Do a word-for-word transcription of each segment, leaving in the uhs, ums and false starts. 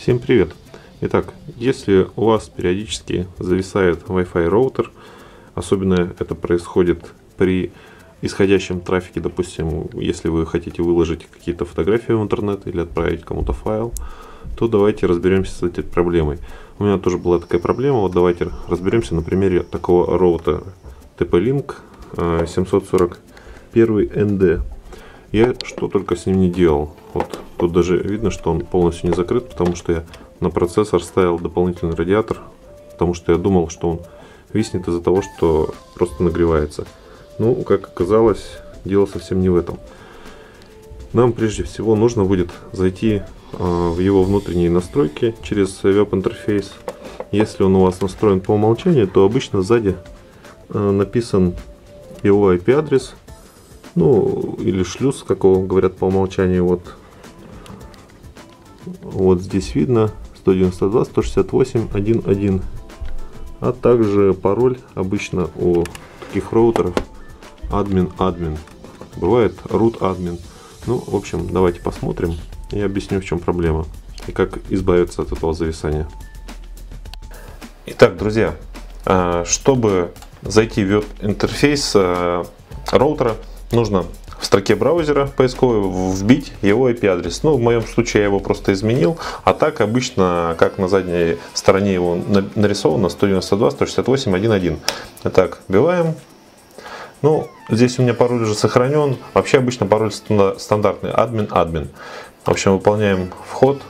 Всем привет! Итак, если у вас периодически зависает Wi-Fi роутер, особенно это происходит при исходящем трафике, допустим, если вы хотите выложить какие-то фотографии в интернет или отправить кому-то файл, то давайте разберемся с этой проблемой. У меня тоже была такая проблема, вот давайте разберемся на примере такого роутера ти пи-Link семьсот сорок один эн дэ. Я что только с ним не делал. Вот тут даже видно, что он полностью не закрыт, потому что я на процессор ставил дополнительный радиатор, потому что я думал, что он виснет из-за того, что просто нагревается. Ну, как оказалось, дело совсем не в этом. Нам прежде всего нужно будет зайти в его внутренние настройки через веб-интерфейс. Если он у вас настроен по умолчанию, то обычно сзади написан его ай пи-адрес. Ну, или шлюз, как его говорят по умолчанию. Вот, вот здесь видно сто девяносто два точка сто шестьдесят восемь точка один точка один. А также пароль обычно у таких роутеров админ-админ. Бывает root-админ. Ну, в общем, давайте посмотрим. Я объясню, в чем проблема и как избавиться от этого зависания. Итак, друзья, чтобы зайти в интерфейс роутера, нужно в строке браузера поисковой вбить его ай пи-адрес. Ну, в моем случае я его просто изменил. А так обычно, как на задней стороне его нарисовано, сто девяносто два точка сто шестьдесят восемь точка один точка один. Итак, вбиваем. Ну, здесь у меня пароль уже сохранен. Вообще обычно пароль стандартный админ-админ. В общем, выполняем вход.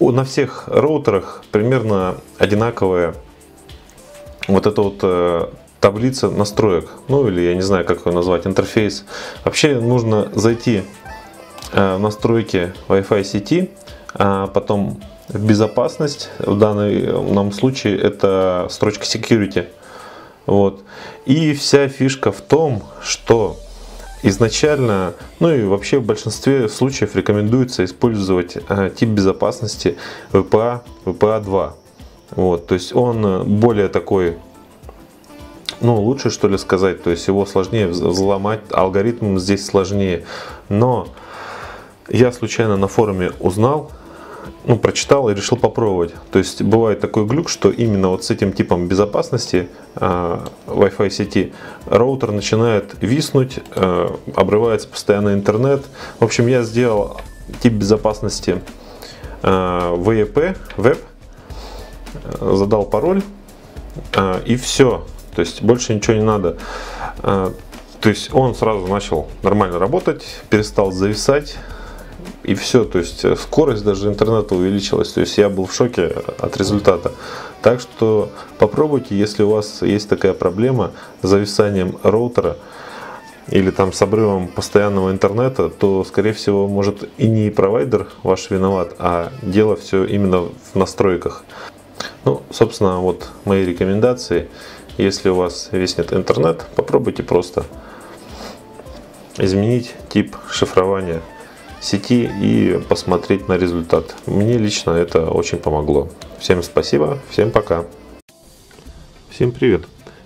На всех роутерах примерно одинаковые вот это вот таблица настроек, ну или я не знаю, как ее назвать, интерфейс. Вообще нужно зайти в настройки Wi-Fi сети, а потом в безопасность, в данном случае это строчка security. Вот. И вся фишка в том, что изначально, ну и вообще в большинстве случаев рекомендуется использовать тип безопасности ви пи эй, ви пи эй два. Вот. То есть он более такой, ну, лучше, что ли, сказать, то есть его сложнее взломать, алгоритм здесь сложнее. Но я случайно на форуме узнал, ну, прочитал и решил попробовать. То есть бывает такой глюк, что именно вот с этим типом безопасности э, Wi-Fi сети роутер начинает виснуть, э, обрывается постоянно интернет. В общем, я сделал тип безопасности э, веб, задал пароль э, и все. То есть больше ничего не надо. То есть он сразу начал нормально работать, перестал зависать и все. То есть скорость даже интернета увеличилась. То есть я был в шоке от результата. Так что попробуйте, если у вас есть такая проблема с зависанием роутера или там с обрывом постоянного интернета, то скорее всего может и не провайдер ваш виноват, а дело все именно в настройках. Ну, собственно, вот мои рекомендации. Если у вас виснет интернет, попробуйте просто изменить тип шифрования сети и посмотреть на результат. Мне лично это очень помогло. Всем спасибо, всем пока. Всем привет.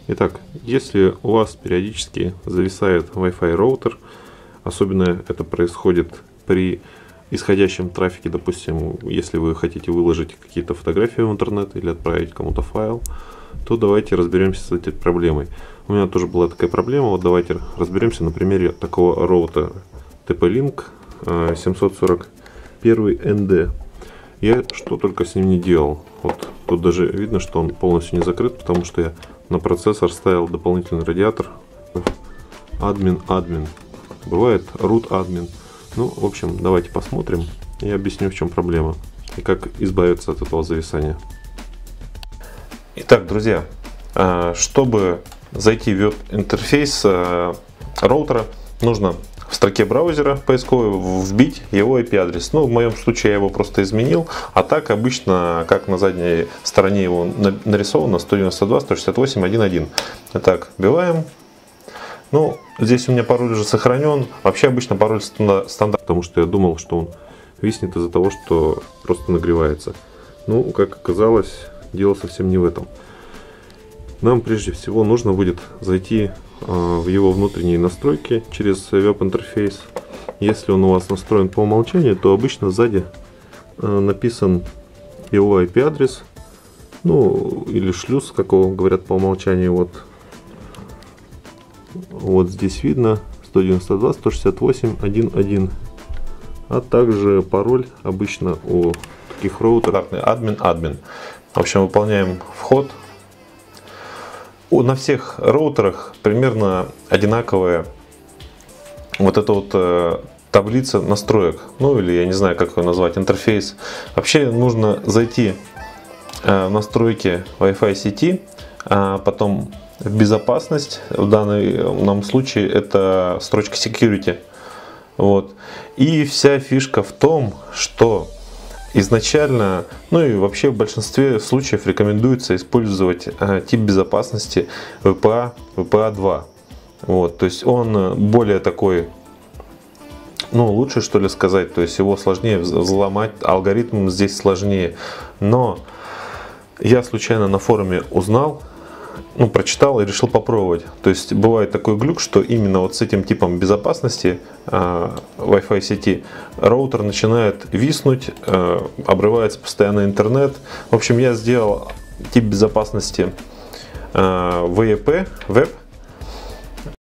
Итак, если у вас периодически зависает Wi-Fi роутер, особенно это происходит при исходящем трафике, допустим, если вы хотите выложить какие-то фотографии в интернет или отправить кому-то файл, то давайте разберемся с этой проблемой. У меня тоже была такая проблема. Вот давайте разберемся на примере такого роутера ти пи-Link семьсот сорок один эн дэ. Я что только с ним не делал. Вот тут даже видно, что он полностью не закрыт, потому что я на процессор ставил дополнительный радиатор админ-админ. Бывает root-админ. Ну, в общем, давайте посмотрим. Я объясню, в чем проблема и как избавиться от этого зависания. Итак, друзья, чтобы зайти в интерфейс роутера, нужно в строке браузера поисковой вбить его ай пи-адрес. Ну, в моем случае я его просто изменил. А так обычно, как на задней стороне его нарисовано, сто девяносто два точка сто шестьдесят восемь точка один точка один. Итак, вбиваем. Ну, здесь у меня пароль уже сохранен. Вообще обычно пароль стандартный, потому что я думал, что он виснет из-за того, что просто нагревается. Ну, как оказалось, дело совсем не в этом. Нам прежде всего нужно будет зайти в его внутренние настройки через веб-интерфейс. Если он у вас настроен по умолчанию, то обычно сзади написан его ай пи адрес, ну или шлюз, как его говорят по умолчанию. Вот, вот здесь видно сто девяносто два точка сто шестьдесят восемь точка один точка один, а также пароль обычно у таких роутеров админ админ. В общем, выполняем вход. На всех роутерах примерно одинаковая вот эта вот таблица настроек, ну или я не знаю, как ее назвать, интерфейс. Вообще нужно зайти в настройки Wi-Fi сети, а потом в безопасность, в данном случае это строчка security. Вот. И вся фишка в том, что изначально, ну и вообще в большинстве случаев рекомендуется использовать тип безопасности вэ пэ а, вэ пэ а два. Вот, то есть он более такой, ну лучше что ли сказать, то есть его сложнее взломать, алгоритм здесь сложнее. Но я случайно на форуме узнал, ну прочитал и решил попробовать. То есть бывает такой глюк, что именно вот с этим типом безопасности э, Wi-Fi сети роутер начинает виснуть, э, обрывается постоянно интернет. В общем, я сделал тип безопасности э, вэ е пэ, веб,